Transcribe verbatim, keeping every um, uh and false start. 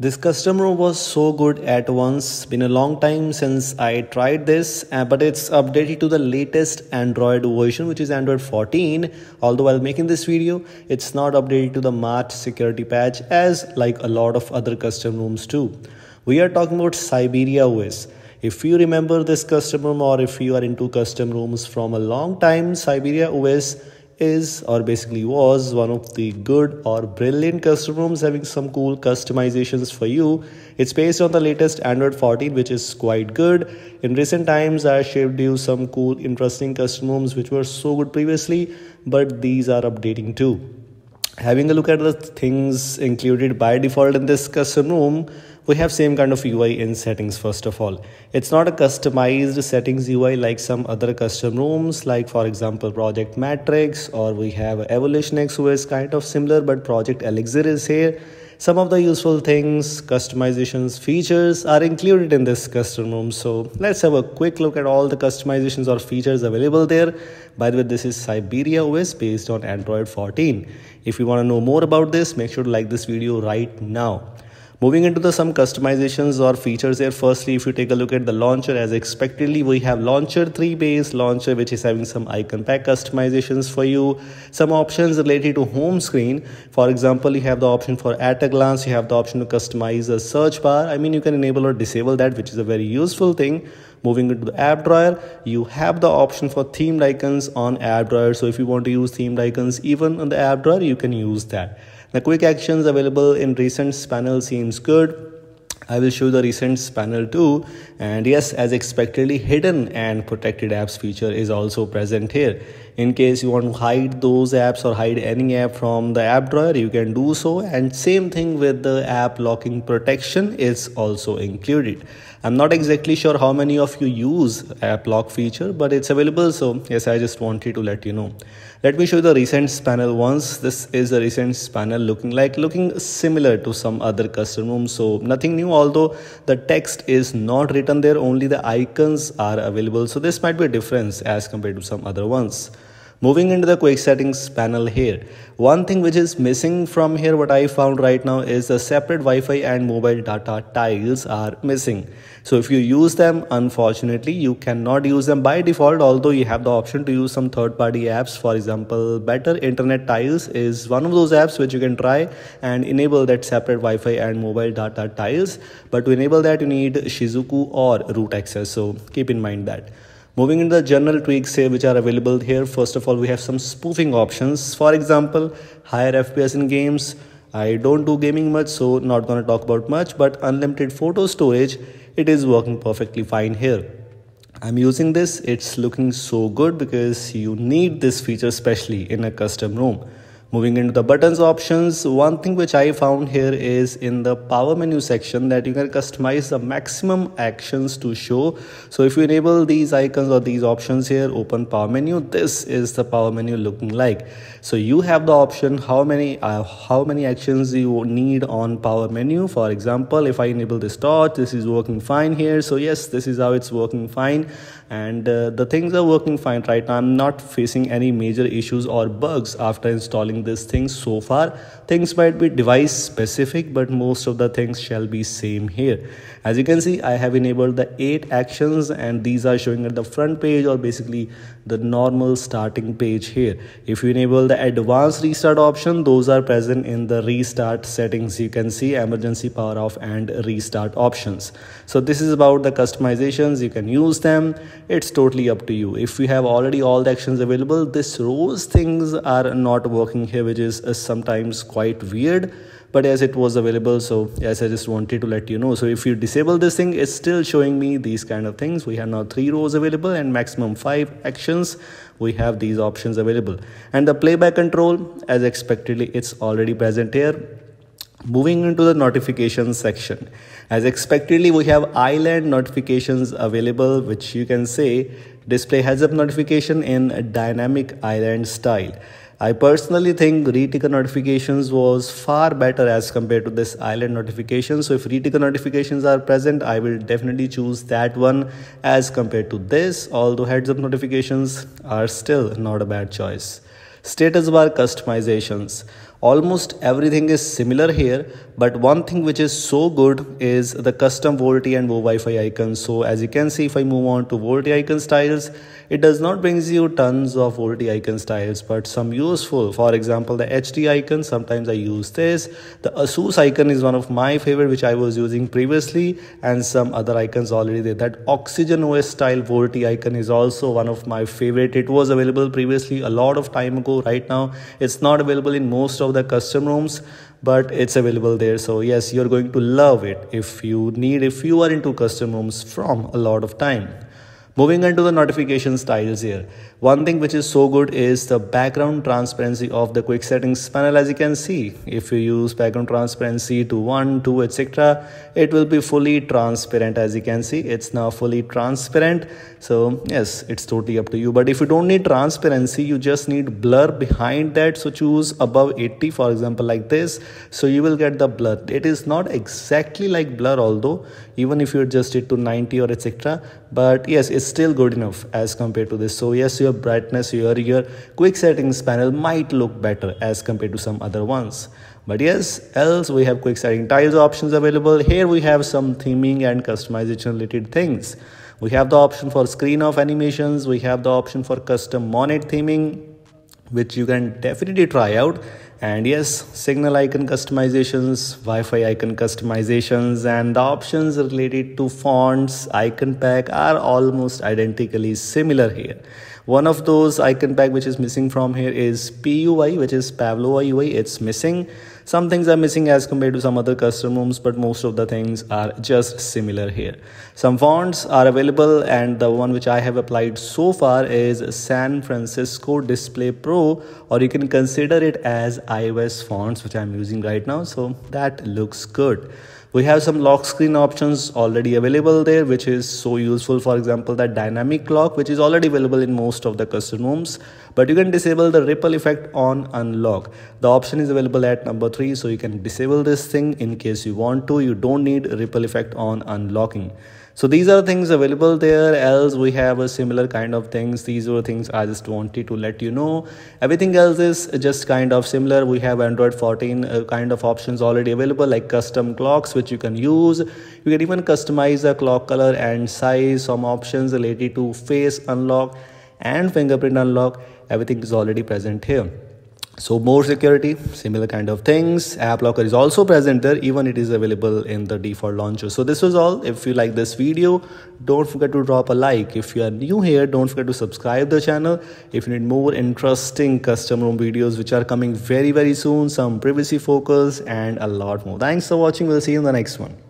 This customer was so good at once. Been a long time since I tried this, uh, but it's updated to the latest Android version, which is Android fourteen. Although while making this video, it's not updated to the March security patch as like a lot of other custom rooms too. We are talking about SyberiaOS. If you remember this custom room, or if you are into custom rooms from a long time, SyberiaOS is, or basically was, one of the good or brilliant custom rooms, having some cool customizations for you. It's based on the latest Android fourteen, which is quite good. In recent times, I showed you some cool, interesting custom rooms which were so good previously, but these are updating too. Having a look at the things included by default in this custom room, we have same kind of U I in settings. First of all, it's not a customized settings U I like some other custom rooms, like for example Project Matrix, or we have EvolutionX O S, kind of similar, but Project Elixir is here. Some of the useful things, customizations, features are included in this custom room. So let's have a quick look at all the customizations or features available there. By the way, this is SyberiaOS based on Android fourteen. If you want to know more about this, make sure to like this video right now. Moving into the some customizations or features here, firstly, if you take a look at the launcher, as expectedly, we have launcher three based launcher, which is having some icon pack customizations for you, some options related to home screen. For example, you have the option for at a glance, you have the option to customize a search bar. I mean, you can enable or disable that, which is a very useful thing. Moving into the app drawer, you have the option for themed icons on app drawer. So if you want to use themed icons even on the app drawer, you can use that. The quick actions available in recents panel seems good. I will show you the recents panel too. And yes, as expectedly, hidden and protected apps feature is also present here. In case you want to hide those apps or hide any app from the app drawer, you can do so. And same thing with the app locking protection is also included. I'm not exactly sure how many of you use app lock feature, but it's available. So yes, I just wanted to let you know. Let me show you the recents panel once. This is the recents panel looking like, looking similar to some other custom rooms. So nothing new, although the text is not written there, only the icons are available. So this might be a difference as compared to some other ones. Moving into the quick settings panel here, one thing which is missing from here, what I found right now, is the separate Wi-Fi and mobile data tiles are missing. So if you use them, unfortunately, you cannot use them by default, although you have the option to use some third-party apps. For example, Better Internet Tiles is one of those apps which you can try and enable that separate Wi-Fi and mobile data tiles. But to enable that, you need Shizuku or root access. So keep in mind that. Moving into the general tweaks here which are available here, first of all, we have some spoofing options. For example, higher F P S in games. I don't do gaming much, so not gonna talk about much, but unlimited photo storage, it is working perfectly fine here. I'm using this, it's looking so good because you need this feature, especially in a custom room. Moving into the buttons options, one thing which I found here is in the power menu section that you can customize the maximum actions to show. So if you enable these icons or these options here, open power menu, this is the power menu looking like. So you have the option how many uh, how many actions you need on power menu. For example, if I enable this torch, this is working fine here. So yes, this is how it's working fine. And uh, the things are working fine right now. I'm not facing any major issues or bugs after installing this thing so far. Things might be device specific, but most of the things shall be same here. As you can see, I have enabled the eight actions and these are showing at the front page, or basically the normal starting page here. If you enable the advanced restart option, those are present in the restart settings. You can see emergency power off and restart options. So this is about the customizations. You can use them. It's totally up to you. If you have already all the actions available, this rows things are not working here, which is uh, sometimes quite weird, but as it was available, so yes, I just wanted to let you know. So if you disable this thing, it's still showing me these kind of things. We have now three rows available and maximum five actions. We have these options available, and the playback control, as expectedly, it's already present here. Moving into the notification section, as expectedly, we have island notifications available, which you can say display heads up notification in a dynamic island style. I personally think reticker notifications was far better as compared to this island notification. So if reticker notifications are present, I will definitely choose that one as compared to this, although heads up notifications are still not a bad choice. Status bar customizations. Almost everything is similar here, but one thing which is so good is the custom VoLTE and VoWiFi icons. So as you can see, if I move on to VoLTE icon styles, it does not bring you tons of VoLTE icon styles, but some useful. For example, the H D icon, sometimes I use this. The ASUS icon is one of my favorite, which I was using previously, and some other icons already there. That OxygenOS style VoLTE icon is also one of my favorite. It was available previously a lot of time ago. Right now, it's not available in most of the custom rooms, but it's available there. So yes, you're going to love it if you need if you are into custom rooms from a lot of time. Moving on to the notification styles here. One thing which is so good is the background transparency of the quick settings panel. As you can see, if you use background transparency to one, two, et cetera, it will be fully transparent. As you can see, it's now fully transparent. So yes, it's totally up to you. But if you don't need transparency, you just need blur behind that. So choose above eighty, for example, like this. So you will get the blur. It is not exactly like blur, although even if you adjust it to ninety or et cetera. But yes, it's still good enough as compared to this. So yes, your brightness, your, your quick settings panel might look better as compared to some other ones. But yes, else we have quick setting tiles options available. Here we have some theming and customization related things. We have the option for screen off animations. We have the option for custom monet theming, which you can definitely try out. And yes, signal icon customizations, Wi-Fi icon customizations, and the options related to fonts, icon pack are almost identically similar here. One of those icon pack which is missing from here is P U I, which is Pavlova U I. It's missing. Some things are missing as compared to some other custom rooms, but most of the things are just similar here. Some fonts are available, and the one which I have applied so far is San Francisco Display Pro, or you can consider it as iOS fonts, which I'm using right now. So that looks good. We have some lock screen options already available there, which is so useful. For example, that dynamic clock, which is already available in most of the custom rooms, but you can disable the ripple effect on unlock. The option is available at number three, so you can disable this thing in case you want to. You don't need a ripple effect on unlocking. So these are things available there. Else we have a similar kind of things. These were things I just wanted to let you know. Everything else is just kind of similar. We have Android fourteen uh, kind of options already available, like custom clocks, which you can use. You can even customize the clock color and size. Some options related to face unlock and fingerprint unlock. Everything is already present here. So more security, similar kind of things. App Locker is also present there, even it is available in the default launcher. So this was all. If you like this video, don't forget to drop a like. If you are new here, don't forget to subscribe the channel. If you need more interesting custom room videos, which are coming very, very soon, some privacy focus and a lot more. Thanks for watching. We'll see you in the next one.